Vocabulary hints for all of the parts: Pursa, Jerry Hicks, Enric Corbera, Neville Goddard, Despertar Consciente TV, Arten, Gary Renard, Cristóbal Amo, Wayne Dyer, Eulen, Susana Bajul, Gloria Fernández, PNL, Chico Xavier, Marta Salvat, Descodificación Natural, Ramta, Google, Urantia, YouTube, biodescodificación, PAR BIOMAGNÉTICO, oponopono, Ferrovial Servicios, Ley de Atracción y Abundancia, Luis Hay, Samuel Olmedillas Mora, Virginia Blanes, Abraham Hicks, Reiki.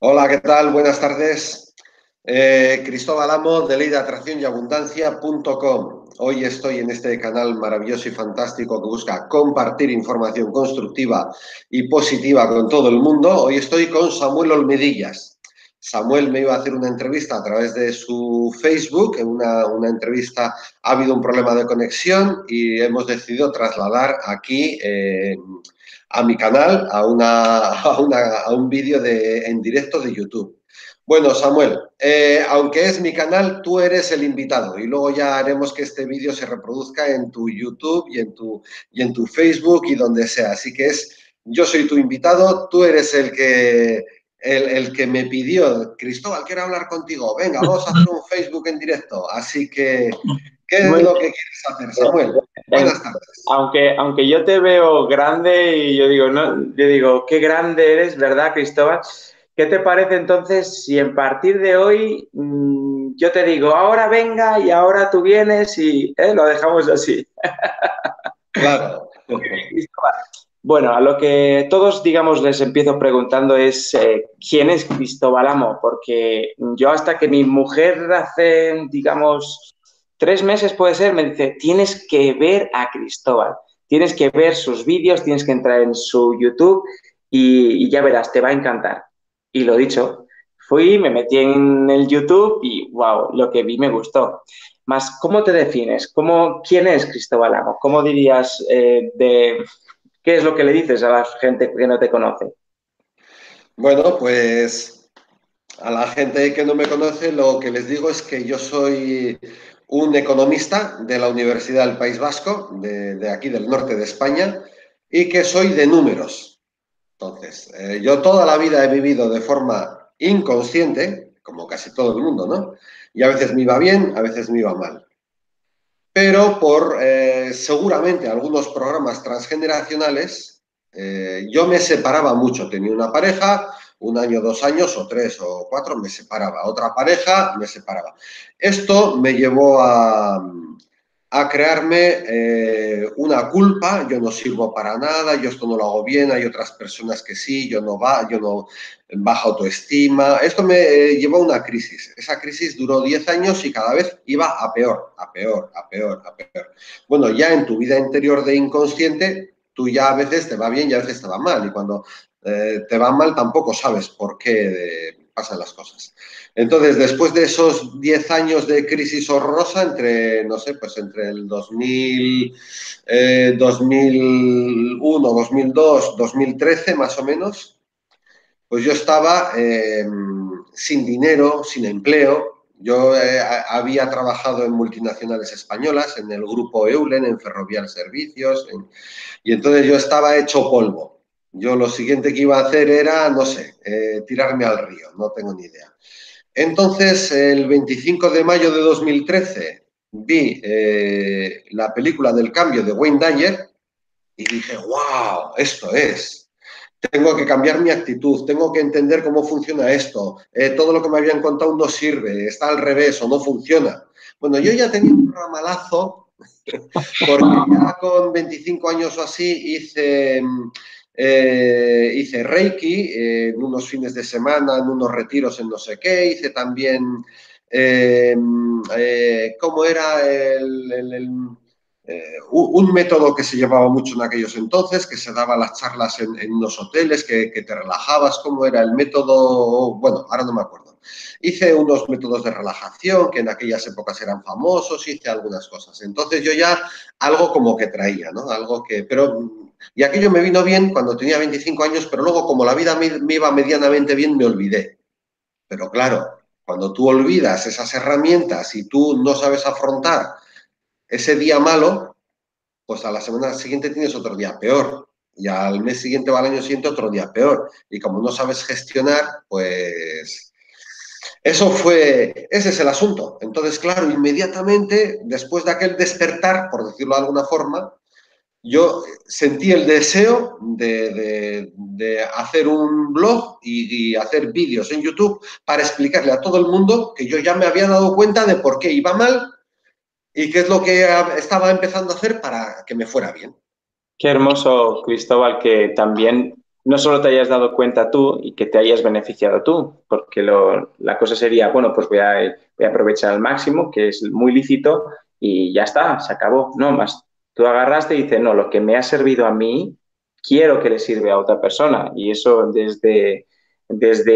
Hola, ¿qué tal? Buenas tardes. Cristóbal Amo, de Ley de Atracción y Abundancia.com. Hoy estoy en este canal maravilloso y fantástico que busca compartir información constructiva y positiva con todo el mundo. Hoy estoy con Samuel Olmedillas. Samuel me iba a hacer una entrevista a través de su Facebook. En una entrevista ha habido un problema de conexión y hemos decidido trasladar aquí a mi canal, a un vídeo en directo de YouTube. Bueno, Samuel, aunque es mi canal, tú eres el invitado y luego ya haremos que este vídeo se reproduzca en tu YouTube y en tu Facebook y donde sea. Así que yo soy tu invitado, tú eres el que me pidió, Cristóbal, quiero hablar contigo, venga, vamos a hacer un Facebook en directo. Así que, ¿qué es lo que quieres hacer, Samuel? Buenas tardes. Aunque yo te veo grande y yo digo, no, yo digo, qué grande eres, ¿verdad, Cristóbal? ¿Qué te parece entonces si a partir de hoy yo te digo, ahora venga y ahora tú vienes y lo dejamos así? Claro. Bueno, a lo que todos, digamos, les empiezo preguntando es ¿quién es Cristóbal Amo? Porque yo hasta que mi mujer hace, digamos, 3 meses puede ser, me dice, tienes que ver a Cristóbal, tienes que ver sus vídeos, tienes que entrar en su YouTube y ya verás, te va a encantar. Y lo dicho, fui, me metí en el YouTube y wow, lo que vi me gustó. Más, ¿cómo te defines? ¿Quién es Cristóbal Amo? ¿Cómo dirías qué es lo que le dices a la gente que no te conoce? Bueno, pues a la gente que no me conoce lo que les digo es que yo soy un economista de la Universidad del País Vasco, de aquí del norte de España, y que soy de números. Entonces, yo toda la vida he vivido de forma inconsciente, como casi todo el mundo, ¿no? Y a veces me iba bien, a veces me iba mal. Pero por seguramente algunos programas transgeneracionales, yo me separaba mucho. Tenía una pareja, 1 año, 2 años o 3 o 4, me separaba. Otra pareja, me separaba. Esto me llevó a crearme una culpa, yo no sirvo para nada, yo esto no lo hago bien, hay otras personas que sí, baja autoestima. Esto me llevó a una crisis. Esa crisis duró 10 años y cada vez iba a peor, a peor, a peor, a peor. Bueno, ya en tu vida interior de inconsciente, tú ya a veces te va bien y a veces te va mal. Y cuando te va mal tampoco sabes por qué pasan las cosas. Entonces, después de esos 10 años de crisis horrorosa, entre el 2001, 2002, 2013 más o menos, pues yo estaba sin dinero, sin empleo. Yo había trabajado en multinacionales españolas, en el grupo Eulen, en Ferrovial Servicios, y entonces yo estaba hecho polvo. Yo lo siguiente que iba a hacer era, no sé, tirarme al río, no tengo ni idea. Entonces, el 25 de mayo de 2013 vi la película del cambio de Wayne Dyer y dije, wow, esto es. Tengo que cambiar mi actitud, tengo que entender cómo funciona esto. Todo lo que me habían contado no sirve, está al revés o no funciona. Bueno, yo ya tenía un ramalazo porque ya con 25 años o así hice Reiki en unos fines de semana, en unos retiros en no sé qué, hice también, ¿cómo era? Un método que se llevaba mucho en aquellos entonces, que se daba las charlas en unos hoteles, que te relajabas, ¿cómo era el método? Bueno, ahora no me acuerdo. Hice unos métodos de relajación que en aquellas épocas eran famosos, hice algunas cosas. Entonces yo ya algo como que traía, ¿no? Y aquello me vino bien cuando tenía 25 años, pero luego como la vida me iba medianamente bien, me olvidé. Pero claro, cuando tú olvidas esas herramientas y tú no sabes afrontar ese día malo, pues a la semana siguiente tienes otro día peor. Y al mes siguiente o al año siguiente otro día peor. Y como no sabes gestionar, pues... Ese es el asunto. Entonces, claro, inmediatamente, después de aquel despertar, por decirlo de alguna forma, yo sentí el deseo de hacer un blog y hacer vídeos en YouTube para explicarle a todo el mundo que yo ya me había dado cuenta de por qué iba mal y qué es lo que estaba empezando a hacer para que me fuera bien. Qué hermoso, Cristóbal, que también no solo te hayas dado cuenta tú y que te hayas beneficiado tú, porque la cosa sería, bueno, pues voy a aprovechar al máximo, que es muy lícito, y ya está, se acabó. No, más tú agarraste y dices, no, lo que me ha servido a mí, quiero que le sirva a otra persona. Y eso desde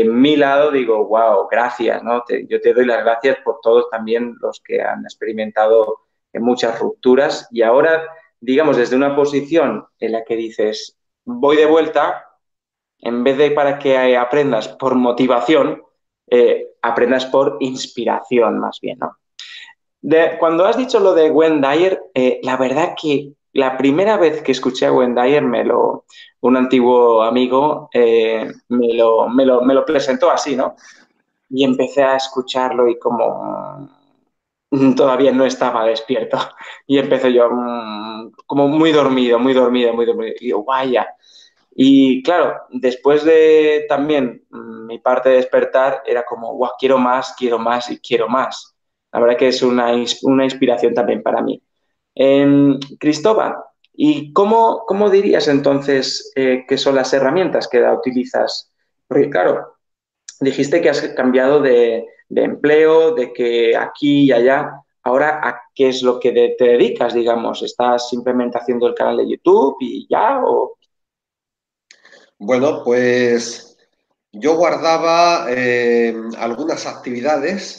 mi lado digo, wow, gracias, ¿no? Yo te doy las gracias por todos también los que han experimentado en muchas rupturas. Y ahora, digamos, desde una posición en la que dices, voy de vuelta, en vez de para que aprendas por motivación, aprendas por inspiración más bien, ¿no? Cuando has dicho lo de Wayne Dyer, la verdad que la primera vez que escuché a Wayne Dyer, un antiguo amigo me lo presentó así, ¿no? Y empecé a escucharlo y como todavía no estaba despierto. Y empecé yo como muy dormido, muy dormido, muy dormido. Y digo, vaya. Y claro, después de también mi parte de despertar era como, guau, quiero más y quiero más. La verdad que es una inspiración también para mí. Cristóbal, ¿y cómo dirías entonces que son las herramientas que utilizas? Porque claro, dijiste que has cambiado de empleo, de que aquí y allá. Ahora, ¿a qué es lo que te dedicas, digamos? ¿Estás simplemente haciendo el canal de YouTube y ya? ¿O? Bueno, pues yo guardaba algunas actividades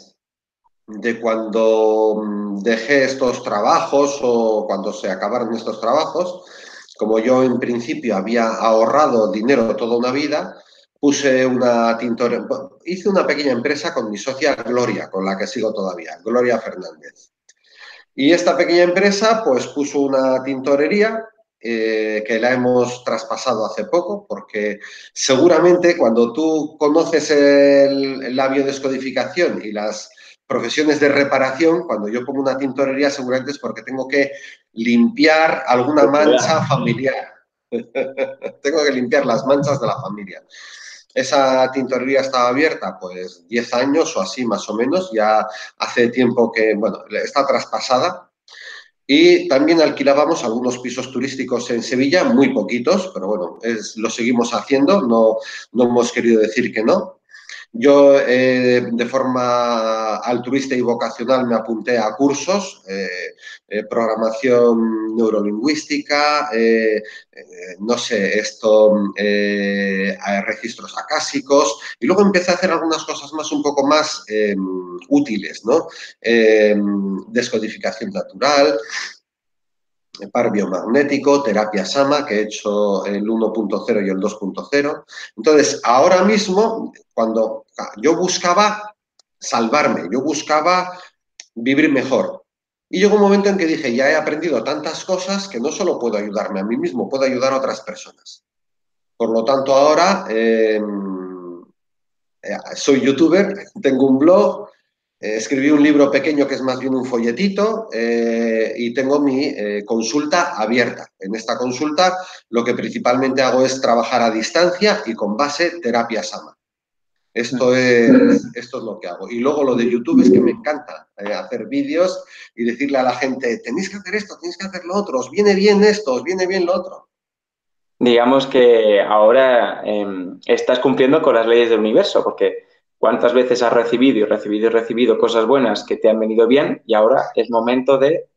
de cuando dejé estos trabajos o cuando se acabaron estos trabajos. Como yo en principio había ahorrado dinero toda una vida, puse una tintorería, hice una pequeña empresa con mi socia Gloria, con la que sigo todavía, Gloria Fernández. Y esta pequeña empresa pues puso una tintorería que la hemos traspasado hace poco, porque seguramente cuando tú conoces la biodescodificación y las profesiones de reparación, cuando yo pongo una tintorería seguramente es porque tengo que limpiar alguna mancha familiar. Tengo que limpiar las manchas de la familia. Esa tintorería estaba abierta pues 10 años o así más o menos. Ya hace tiempo que, bueno, está traspasada. Y también alquilábamos algunos pisos turísticos en Sevilla, muy poquitos, pero bueno, lo seguimos haciendo, no hemos querido decir que no. Yo de forma altruista y vocacional me apunté a cursos, programación neurolingüística, no sé, registros acásicos, y luego empecé a hacer algunas cosas más un poco más útiles, ¿no? Descodificación natural, par biomagnético, terapia SAAMA, que he hecho el 1.0 y el 2.0. Entonces, ahora mismo, cuando yo buscaba salvarme, yo buscaba vivir mejor. Y llegó un momento en que dije, ya he aprendido tantas cosas que no solo puedo ayudarme a mí mismo, puedo ayudar a otras personas. Por lo tanto, ahora soy youtuber, tengo un blog, escribí un libro pequeño que es más bien un folletito y tengo mi consulta abierta. En esta consulta lo que principalmente hago es trabajar a distancia y con base terapia SAAMA. Esto es lo que hago. Y luego lo de YouTube es que me encanta hacer vídeos y decirle a la gente, tenéis que hacer esto, tenéis que hacer lo otro, os viene bien esto, os viene bien lo otro. Digamos que ahora estás cumpliendo con las leyes del universo, porque cuántas veces has recibido y recibido y recibido cosas buenas que te han venido bien, y ahora es momento de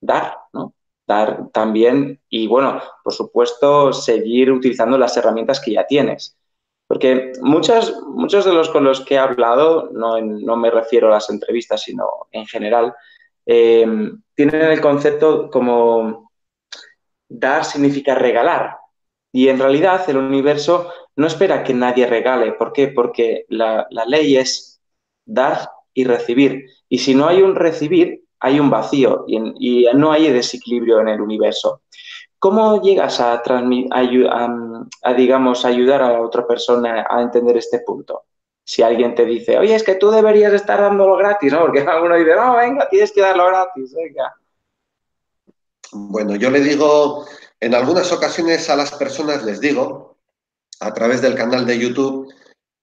dar, ¿no? Dar también y, bueno, por supuesto, seguir utilizando las herramientas que ya tienes. Porque muchos de los con los que he hablado, no me refiero a las entrevistas, sino en general, tienen el concepto como dar significa regalar. Y en realidad el universo no espera que nadie regale. ¿Por qué? Porque la ley es dar y recibir. Y si no hay un recibir, hay un vacío y no hay desequilibrio en el universo. ¿Cómo llegas digamos, ayudar a la otra persona a entender este punto? Si alguien te dice, oye, es que tú deberías estar dándolo gratis, ¿no? Porque alguno dice, no, venga, tienes que darlo gratis, venga. Bueno, yo le digo, en algunas ocasiones a las personas les digo, a través del canal de YouTube,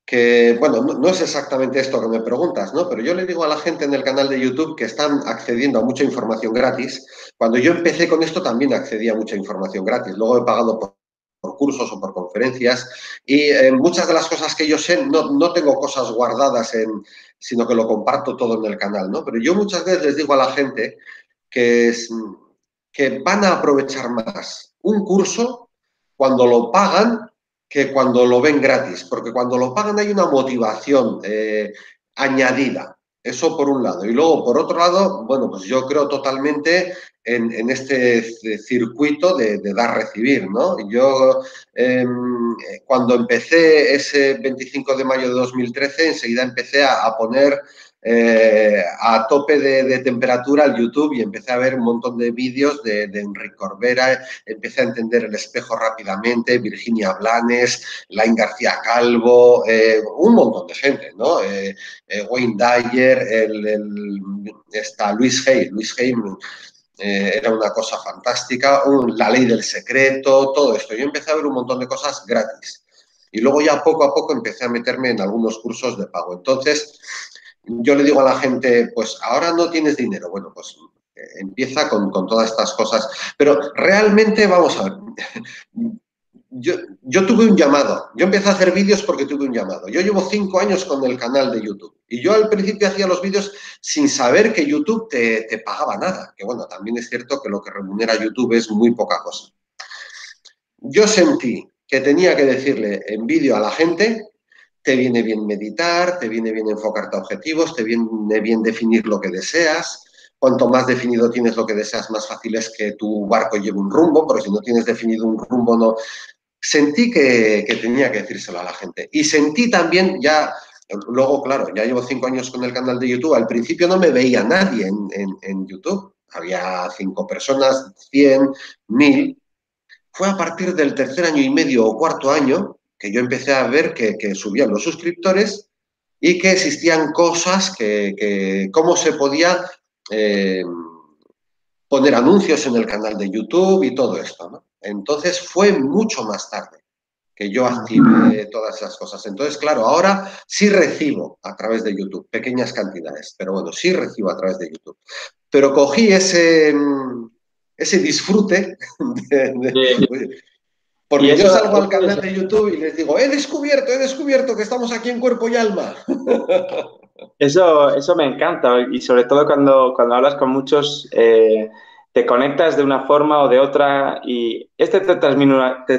que, bueno, no es exactamente esto que me preguntas, ¿no? Pero yo le digo a la gente en el canal de YouTube que están accediendo a mucha información gratis. Cuando yo empecé con esto también accedí a mucha información gratis. Luego he pagado por por cursos o por conferencias, y muchas de las cosas que yo sé no tengo cosas guardadas, sino que lo comparto todo en el canal, ¿no? Pero yo muchas veces les digo a la gente que van a aprovechar más un curso cuando lo pagan que cuando lo ven gratis, porque cuando lo pagan hay una motivación añadida. Eso por un lado. Y luego, por otro lado, bueno, pues yo creo totalmente en este circuito de dar-recibir, ¿no? Yo, cuando empecé ese 25 de mayo de 2013, enseguida empecé a poner a tope de temperatura al YouTube y empecé a ver un montón de vídeos de Enric Corbera, empecé a entender el espejo rápidamente, Virginia Blanes, Laín García Calvo, un montón de gente, ¿no? Wayne Dyer, Luis Hay, era una cosa fantástica, la ley del secreto, todo esto. Yo empecé a ver un montón de cosas gratis y luego ya poco a poco empecé a meterme en algunos cursos de pago. Entonces, yo le digo a la gente, pues ahora no tienes dinero. Bueno, pues empieza con todas estas cosas. Pero realmente, vamos a ver, yo tuve un llamado. Yo empecé a hacer vídeos porque tuve un llamado. Yo llevo 5 años con el canal de YouTube. Y yo al principio hacía los vídeos sin saber que YouTube te pagaba nada. Que bueno, también es cierto que lo que remunera YouTube es muy poca cosa. Yo sentí que tenía que decirle en vídeo a la gente: te viene bien meditar, te viene bien enfocarte a objetivos, te viene bien definir lo que deseas. Cuanto más definido tienes lo que deseas, más fácil es que tu barco lleve un rumbo, porque si no tienes definido un rumbo, no. Sentí que tenía que decírselo a la gente. Y sentí también ya, luego claro, ya llevo 5 años con el canal de YouTube, al principio no me veía nadie en YouTube. Había 5 personas, 100, 1000. Fue a partir del 3er año y medio o 4.º año, que yo empecé a ver que subían los suscriptores y que existían cosas que cómo se podía poner anuncios en el canal de YouTube y todo esto, ¿no? Entonces fue mucho más tarde que yo activé todas esas cosas. Entonces, claro, ahora sí recibo a través de YouTube, pequeñas cantidades, pero bueno, sí recibo a través de YouTube. Pero cogí ese disfrute de porque yo salgo al canal de YouTube y les digo, he descubierto que estamos aquí en cuerpo y alma. Eso me encanta, y sobre todo cuando hablas con muchos, te conectas de una forma o de otra, y te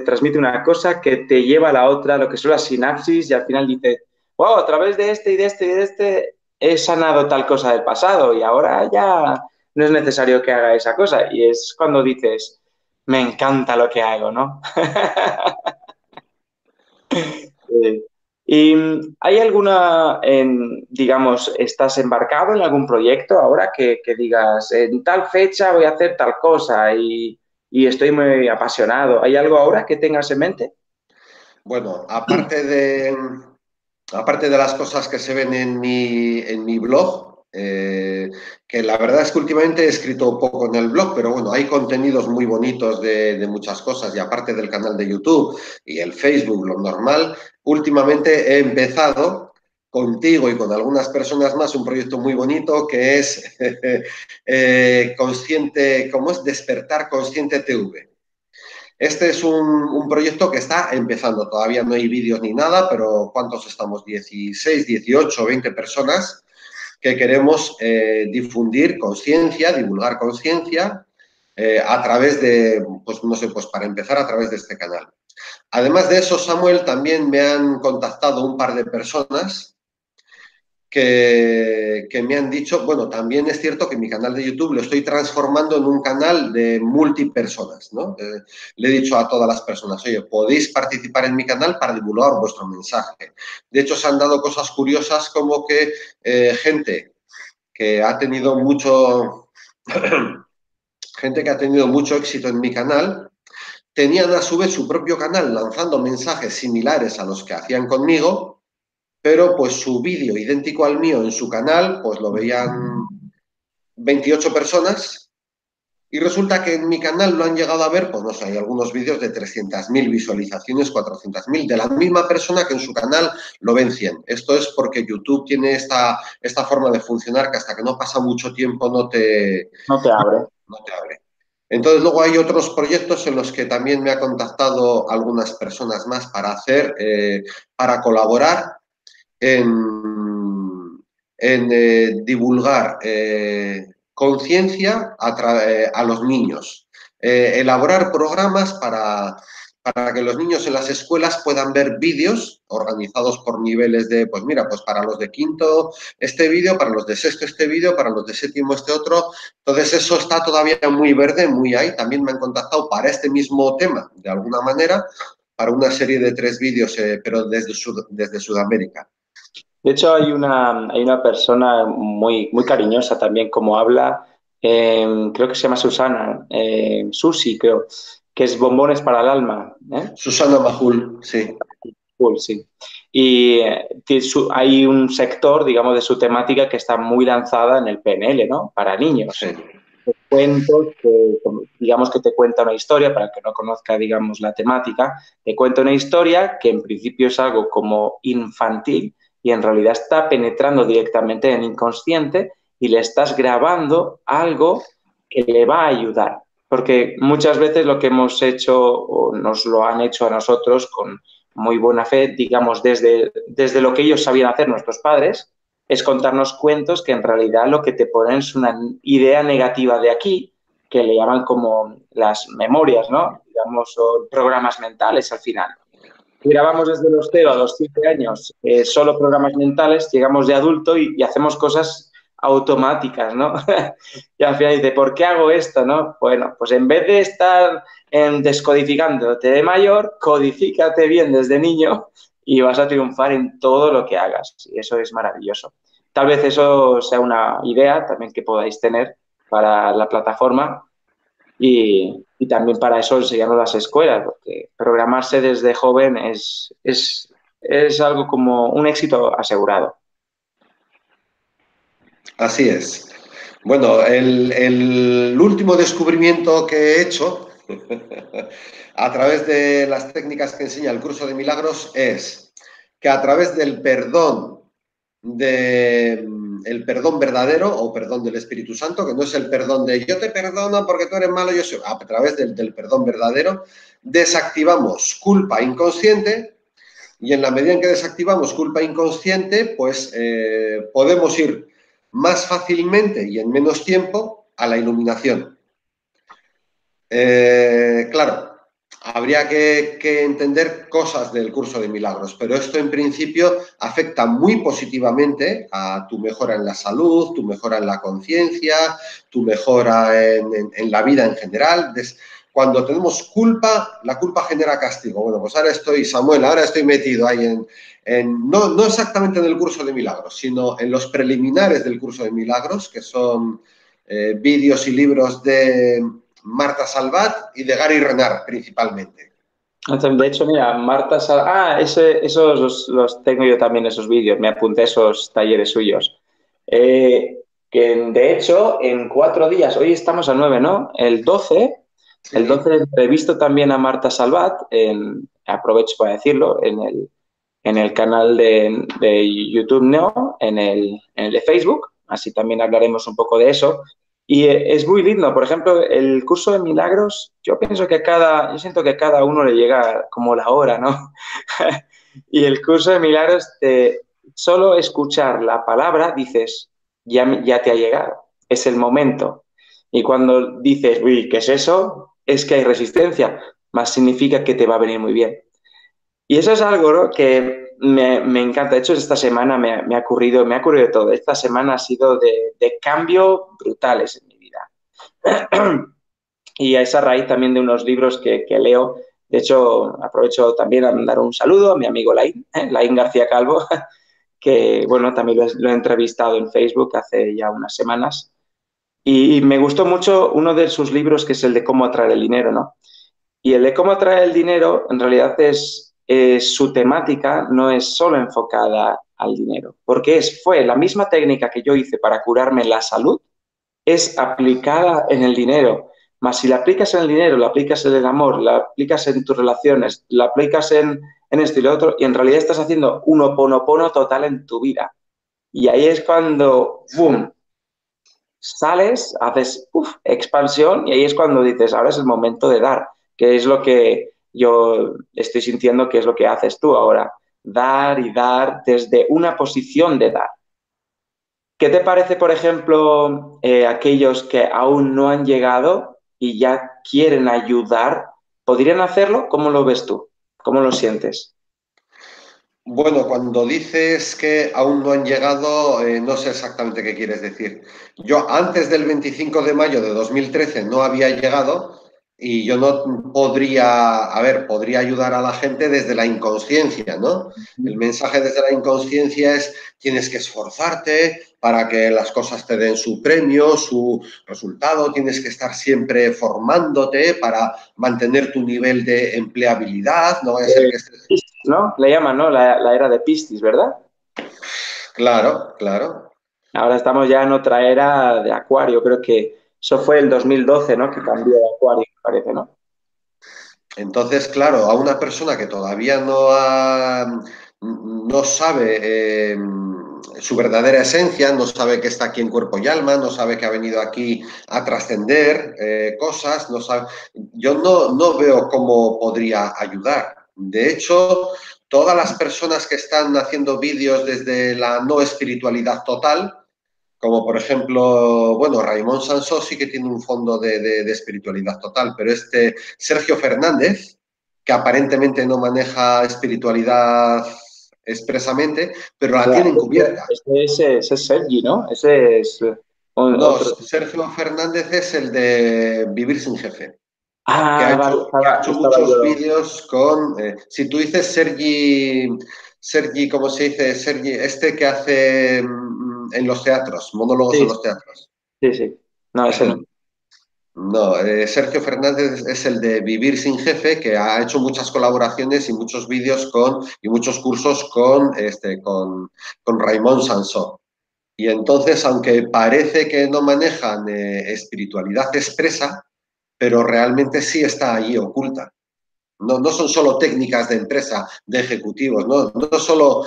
transmite una cosa que te lleva a la otra, lo que son las sinapsis, y al final dices, wow, a través de este y de este y de este he sanado tal cosa del pasado y ahora ya no es necesario que haga esa cosa. Y es cuando dices, me encanta lo que hago, ¿no? ¿Y hay alguna, digamos, estás embarcado en algún proyecto ahora que digas, en tal fecha voy a hacer tal cosa y estoy muy apasionado? ¿Hay algo ahora que tengas en mente? Bueno, aparte de las cosas que se ven en mi blog, que la verdad es que últimamente he escrito poco en el blog, pero bueno, hay contenidos muy bonitos de muchas cosas, y aparte del canal de YouTube y el Facebook, lo normal, últimamente he empezado contigo y con algunas personas más un proyecto muy bonito que es Despertar Consciente TV. Este es un proyecto que está empezando, todavía no hay vídeos ni nada, pero ¿cuántos estamos? 16, 18, 20 personas que queremos difundir conciencia, divulgar conciencia a través de, pues no sé, pues para empezar a través de este canal. Además de eso, Samuel, también me han contactado un par de personas que me han dicho, bueno, también es cierto que mi canal de YouTube lo estoy transformando en un canal de multipersonas, ¿no? Le he dicho a todas las personas, oye, podéis participar en mi canal para divulgar vuestro mensaje. De hecho, se han dado cosas curiosas como que gente que ha tenido mucho éxito en mi canal, tenían a su vez su propio canal lanzando mensajes similares a los que hacían conmigo, pero pues su vídeo idéntico al mío en su canal, pues lo veían 28 personas y resulta que en mi canal lo han llegado a ver, pues no sé, hay algunos vídeos de 300.000 visualizaciones, 400.000, de la misma persona que en su canal lo ven 100. Esto es porque YouTube tiene esta forma de funcionar que hasta que no pasa mucho tiempo no te abre. Entonces, luego hay otros proyectos en los que también me ha contactado algunas personas más para hacer, para colaborar en divulgar conciencia a los niños, elaborar programas para que los niños en las escuelas puedan ver vídeos organizados por niveles de, pues mira, pues para los de quinto este vídeo, para los de sexto este vídeo, para los de séptimo este otro. Entonces eso está todavía muy verde, muy ahí. También me han contactado para este mismo tema, de alguna manera, para una serie de 3 vídeos, pero desde Sudamérica. De hecho, hay una persona muy cariñosa también, como habla, creo que se llama Susana, Susi, creo, que es Bombones para el Alma. Susana Bajul, sí. Bajul, sí. Y hay un sector, digamos, de su temática que está muy lanzada en el PNL, ¿no? Para niños. Sí. Cuentos que, digamos, que te cuenta una historia, para el que no conozca, digamos, la temática, te cuenta una historia que en principio es algo como infantil y en realidad está penetrando directamente en el inconsciente y le estás grabando algo que le va a ayudar. Porque muchas veces lo que hemos hecho o nos lo han hecho a nosotros con muy buena fe, digamos, desde lo que ellos sabían hacer, nuestros padres, es contarnos cuentos que en realidad lo que te ponen es una idea negativa de aquí, que le llaman como las memorias, ¿no? Digamos, o programas mentales al final. Si grabamos desde los 0 a los 7 años solo programas mentales, llegamos de adulto y hacemos cosas automáticas, ¿no? Y al final dice, ¿por qué hago esto, no? Bueno, pues en vez de estar descodificándote de mayor, codifícate bien desde niño y vas a triunfar en todo lo que hagas. Y eso es maravilloso. Tal vez eso sea una idea también que podáis tener para la plataforma y también para eso enseñarnos las escuelas, porque programarse desde joven es algo como un éxito asegurado. Así es. Bueno, el último descubrimiento que he hecho a través de las técnicas que enseña el curso de milagros es que a través del perdón, el perdón verdadero o perdón del Espíritu Santo, que no es el perdón de yo te perdono porque tú eres malo, yo soy, a través del perdón verdadero desactivamos culpa inconsciente. Y en la medida en que desactivamos culpa inconsciente, pues podemos ir más fácilmente y en menos tiempo a la iluminación. Claro, habría que entender cosas del curso de milagros, pero esto en principio afecta muy positivamente a tu mejora en la salud, tu mejora en la conciencia, tu mejora en la vida en general. Cuando tenemos culpa, la culpa genera castigo. Bueno, pues ahora estoy, Samuel, ahora estoy metido ahí no exactamente en el curso de milagros, sino en los preliminares del curso de milagros, que son vídeos y libros de Marta Salvat y de Gary Renard, principalmente. De hecho, mira, Marta Salvat... Ah, esos los tengo yo también, esos vídeos. Me apunté a esos talleres suyos. Que de hecho, en 4 días, hoy estamos a 9, ¿no? El 12... Sí. El 12 entrevisto también a Marta Salvat, aprovecho para decirlo, en el canal de YouTube, ¿no? en el de Facebook, así también hablaremos un poco de eso. Y es muy lindo, por ejemplo, el curso de milagros, yo pienso que yo siento que a cada uno le llega como la hora, ¿no? Y el curso de milagros, solo escuchar la palabra, dices, ya te ha llegado, es el momento. Y cuando dices, uy, ¿qué es eso? Es que hay resistencia, más significa que te va a venir muy bien. Y eso es algo, ¿no?, que me encanta. De hecho, esta semana me ha ocurrido todo. Esta semana ha sido de cambios brutales en mi vida. Y a esa raíz también de unos libros que leo. De hecho, aprovecho también a mandar un saludo a mi amigo Laín, Laín García Calvo, que, bueno, también lo he entrevistado en Facebook hace ya unas semanas. Y me gustó mucho uno de sus libros, que es el de cómo atraer el dinero, ¿no? Y el de cómo atraer el dinero, en realidad, su temática no es solo enfocada al dinero. Porque fue la misma técnica que yo hice para curarme la salud, es aplicada en el dinero. Más si la aplicas en el dinero, la aplicas en el amor, la aplicas en tus relaciones, la aplicas en esto y lo otro, y en realidad estás haciendo un oponopono total en tu vida. Y ahí es cuando ¡boom! sales, haces expansión y ahí es cuando dices, ahora es el momento de dar, que es lo que yo estoy sintiendo que es lo que haces tú ahora. Dar y dar desde una posición de dar. ¿Qué te parece, por ejemplo, aquellos que aún no han llegado y ya quieren ayudar? ¿Podrían hacerlo? ¿Cómo lo ves tú? ¿Cómo lo sientes? Bueno, cuando dices que aún no han llegado, no sé exactamente qué quieres decir. Yo antes del 25 de mayo de 2013 no había llegado y yo no podría, podría ayudar a la gente desde la inconsciencia, ¿no? El mensaje desde la inconsciencia es tienes que esforzarte para que las cosas te den su premio, su resultado, tienes que estar siempre formándote para mantener tu nivel de empleabilidad, no vaya a ser que estés... ¿No? Le llaman, ¿no? La era de Piscis, ¿verdad? Claro, claro. Ahora estamos ya en otra era de Acuario, creo que eso fue el 2012, ¿no? Que cambió de Acuario, parece, ¿no? Entonces, claro, a una persona que todavía no sabe su verdadera esencia, no sabe que está aquí en cuerpo y alma, no sabe que ha venido aquí a trascender cosas, no sabe... Yo no veo cómo podría ayudar. De hecho, todas las personas que están haciendo vídeos desde la no espiritualidad total, como por ejemplo, bueno, Raimón Sansó sí que tiene un fondo de espiritualidad total, pero este Sergio Fernández, que aparentemente no maneja espiritualidad expresamente, pero la tiene encubierta. Ese es Sergi, ¿no? Ese es... No, Sergio Fernández es el de Vivir sin Jefe. Que ha hecho muchos vídeos con... si tú dices Sergi, ¿cómo se dice? Sergi, este que hace en los teatros, monólogos en los teatros. Sí, sí. No, ese no. No, Sergio Fernández es el de Vivir sin Jefe, que ha hecho muchas colaboraciones y muchos vídeos con... y muchos cursos con Raimón Sansó. Y entonces, aunque parece que no manejan espiritualidad expresa, pero realmente sí está allí oculta. No son solo técnicas de empresa, de ejecutivos, no solo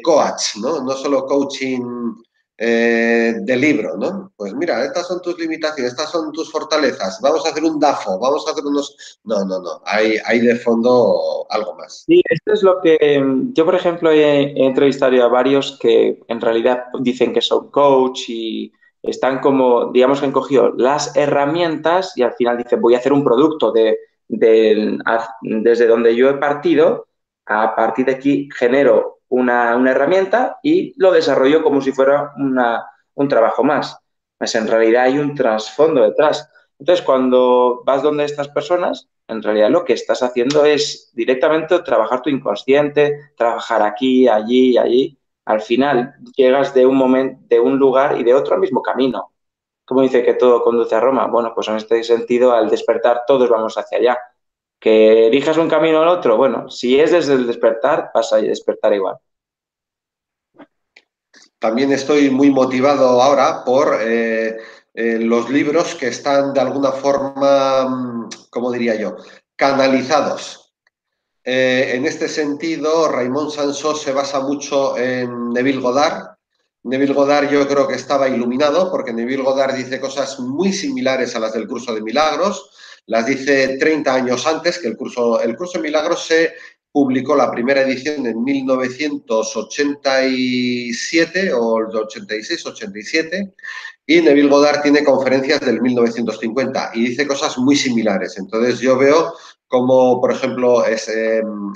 coach, no solo coaching de libro, ¿no? Pues mira, estas son tus limitaciones, estas son tus fortalezas, vamos a hacer un DAFO, vamos a hacer unos... No, hay de fondo algo más. Sí, esto es lo que... Yo, por ejemplo, he entrevistado a varios que en realidad dicen que son coach y... Están como, digamos que han cogido las herramientas y al final dicen, voy a hacer un producto desde donde yo he partido, a partir de aquí genero una herramienta y lo desarrollo como si fuera un trabajo más. Pues en realidad hay un trasfondo detrás. Entonces, cuando vas donde estas personas, en realidad lo que estás haciendo es directamente trabajar tu inconsciente, trabajar aquí, allí y allí. Al final llegas de un lugar y de otro al mismo camino. Como dice que todo conduce a Roma. Bueno, pues en este sentido, al despertar todos vamos hacia allá. Que elijas un camino al otro, bueno, si es desde el despertar, vas a despertar igual. También estoy muy motivado ahora por los libros que están de alguna forma, ¿cómo diría yo?, canalizados. En este sentido, Raimón Sansó se basa mucho en Neville Goddard. Neville Goddard yo creo que estaba iluminado, porque Neville Goddard dice cosas muy similares a las del Curso de Milagros. Las dice 30 años antes, que el curso de Milagros se publicó la primera edición en 1987 o 86, 87, y Neville Goddard tiene conferencias del 1950 y dice cosas muy similares. Entonces yo veo como, por ejemplo, es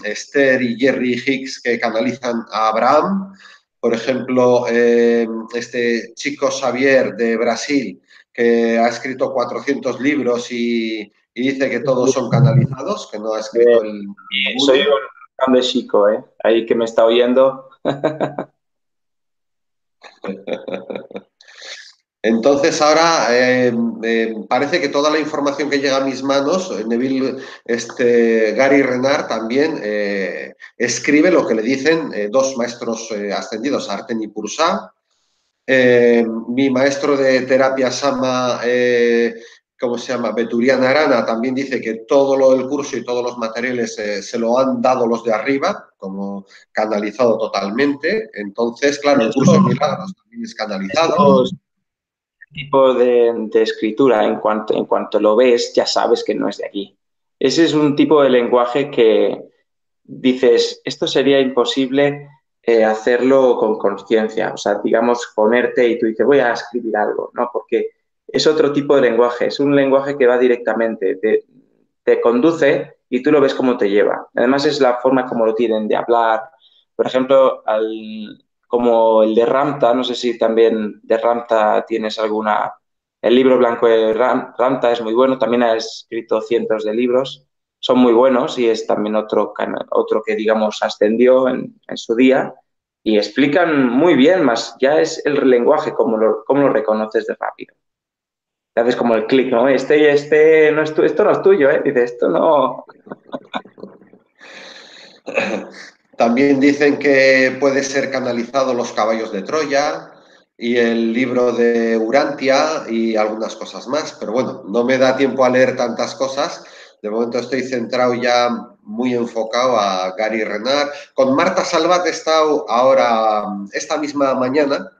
Esther y Jerry Hicks que canalizan a Abraham, por ejemplo, este Chico Xavier de Brasil, que ha escrito 400 libros y dice que todos son canalizados, que no ha escrito el... Soy un fan de Chico, ¿eh? Ahí que me está oyendo. Entonces ahora parece que toda la información que llega a mis manos, Gary Renard también escribe lo que le dicen dos maestros ascendidos, Arten y Pursa. Mi maestro de terapia SAAMA... ¿Cómo se llama? Beturiana Arana también dice que todo el curso y todos los materiales se lo han dado los de arriba, como canalizado totalmente. Entonces, claro, el curso de Milagros también es canalizado. tipo de escritura, en cuanto lo ves ya sabes que no es de aquí. Ese es un tipo de lenguaje que dices, esto sería imposible hacerlo con conciencia, o sea, digamos, ponerte y tú dices, voy a escribir algo, ¿no? Porque es otro tipo de lenguaje, es un lenguaje que va directamente, te conduce y tú lo ves cómo te lleva. Además, es la forma como lo tienen de hablar. Por ejemplo, como el de Ramta, no sé si también de Ramta tienes alguna... El libro blanco de Ramta es muy bueno, también ha escrito cientos de libros, son muy buenos y es también otro que, digamos, ascendió en su día y explican muy bien, más ya es el lenguaje, cómo lo reconoces de rápido. Te haces como el clic, ¿no? Este no es tu, esto no es tuyo, ¿eh? Dices, esto no... También dicen que puede ser canalizado los caballos de Troya y el libro de Urantia y algunas cosas más, pero bueno, no me da tiempo a leer tantas cosas. De momento estoy centrado ya muy enfocado a Gary Renard. Con Marta Salvat he estado ahora, esta misma mañana,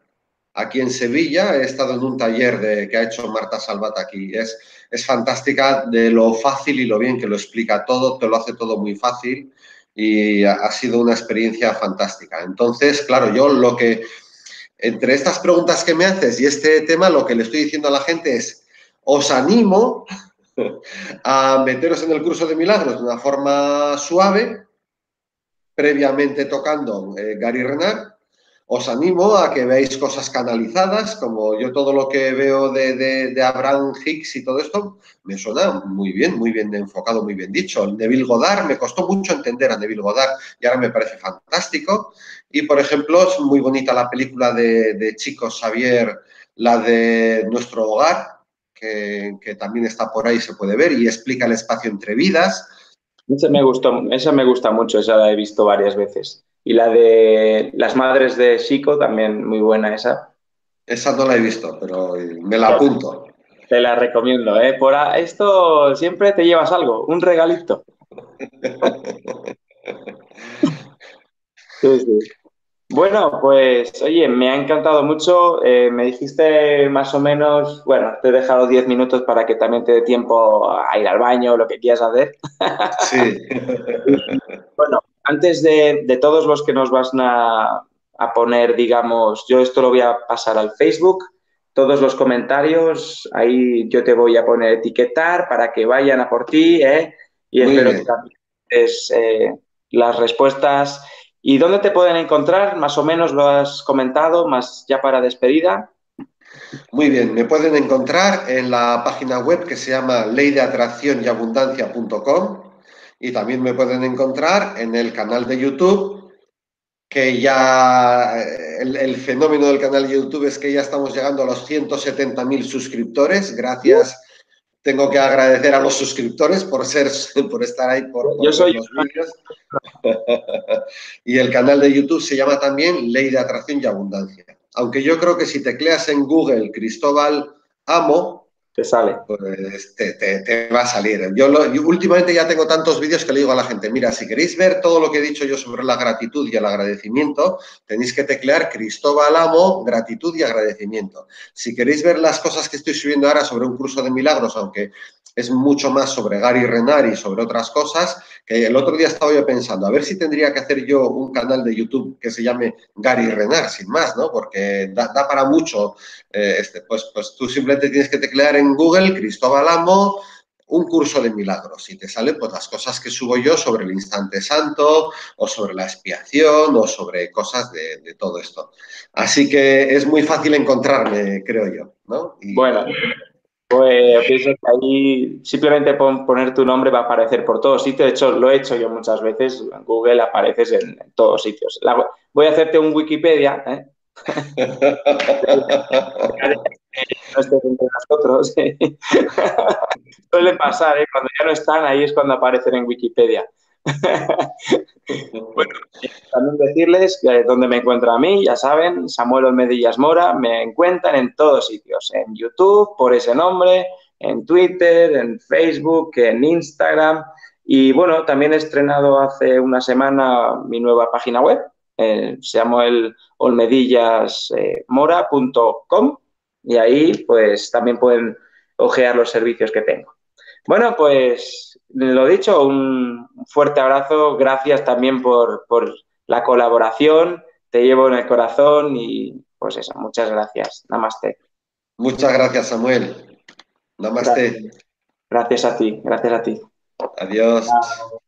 aquí en Sevilla. He estado en un taller que ha hecho Marta Salvat aquí. Es fantástica de lo fácil y lo bien que lo explica todo, te lo hace todo muy fácil. Y ha sido una experiencia fantástica. Entonces, claro, yo lo que, entre estas preguntas que me haces y este tema, lo que le estoy diciendo a la gente es, os animo a meteros en el curso de milagros de una forma suave, previamente tocando Gary Renard. Os animo a que veáis cosas canalizadas, como yo todo lo que veo de Abraham Hicks y todo esto, me suena muy bien enfocado, muy bien dicho. Neville Goddard, me costó mucho entender a Neville Goddard y ahora me parece fantástico. Y, por ejemplo, es muy bonita la película de Chico Xavier, la de Nuestro Hogar, que también está por ahí, se puede ver, y explica el espacio entre vidas. Esa me gusta mucho, esa la he visto varias veces. Y la de las madres de Chico, también muy buena esa. Esa no la he visto, pero me la apunto. Te la recomiendo, ¿eh? Por esto siempre te llevas algo, un regalito. Sí, sí. Bueno, pues, oye, me ha encantado mucho. Me dijiste más o menos, bueno, te he dejado 10 minutos para que también te dé tiempo a ir al baño o lo que quieras hacer. Sí. Bueno. Antes de todos los que nos vas a poner, digamos, yo esto lo voy a pasar al Facebook, todos los comentarios, ahí yo te voy a poner etiquetar para que vayan a por ti, ¿eh? Y espero que también des, las respuestas. ¿Y dónde te pueden encontrar? Más o menos lo has comentado, más ya para despedida. Muy bien, me pueden encontrar en la página web que se llama leydeatraccionyabundancia.com. Y también me pueden encontrar en el canal de YouTube, que ya el fenómeno del canal de YouTube es que ya estamos llegando a los 170.000 suscriptores. Gracias. Tengo que agradecer a los suscriptores por estar ahí. Yo soy los vídeos. Y el canal de YouTube se llama también Ley de Atracción y Abundancia. Aunque yo creo que si tecleas en Google Cristóbal Amo... Te sale. Pues te va a salir. Yo últimamente ya tengo tantos vídeos que le digo a la gente, mira, si queréis ver todo lo que he dicho yo sobre la gratitud y el agradecimiento, tenéis que teclear Cristóbal Amo, gratitud y agradecimiento. Si queréis ver las cosas que estoy subiendo ahora sobre un curso de milagros, aunque es mucho más sobre Gary Renard y sobre otras cosas, que el otro día estaba yo pensando, a ver si tendría que hacer yo un canal de YouTube que se llame Gary Renard, sin más, ¿no? Porque da para mucho. Pues tú simplemente tienes que teclear en Google, Cristóbal Amo, un curso de milagros, y te salen pues las cosas que subo yo sobre el instante santo o sobre la expiación o sobre cosas de todo esto. Así que es muy fácil encontrarme, creo yo, ¿no? Y... Bueno, pues pienso que ahí simplemente poner tu nombre va a aparecer por todos sitios. De hecho, lo he hecho yo muchas veces. En Google apareces en todos sitios. Voy a hacerte un Wikipedia, ¿eh? No estén entre nosotros, ¿eh? Suele pasar, ¿eh? Cuando ya no están, ahí es cuando aparecen en Wikipedia. Bueno, también decirles que donde me encuentro a mí, ya saben, Samuel Olmedillas Mora, me encuentran en todos sitios, en YouTube, por ese nombre, en Twitter, en Facebook, en Instagram. Y bueno, también he estrenado hace una semana mi nueva página web, Samuel Olmedillas Mora.com. Y ahí, pues, también pueden ojear los servicios que tengo. Bueno, pues, lo dicho, un fuerte abrazo. Gracias también por la colaboración. Te llevo en el corazón y, pues, eso. Muchas gracias. Namaste. Muchas gracias, Samuel. Namaste. Gracias a ti. Adiós. Chao.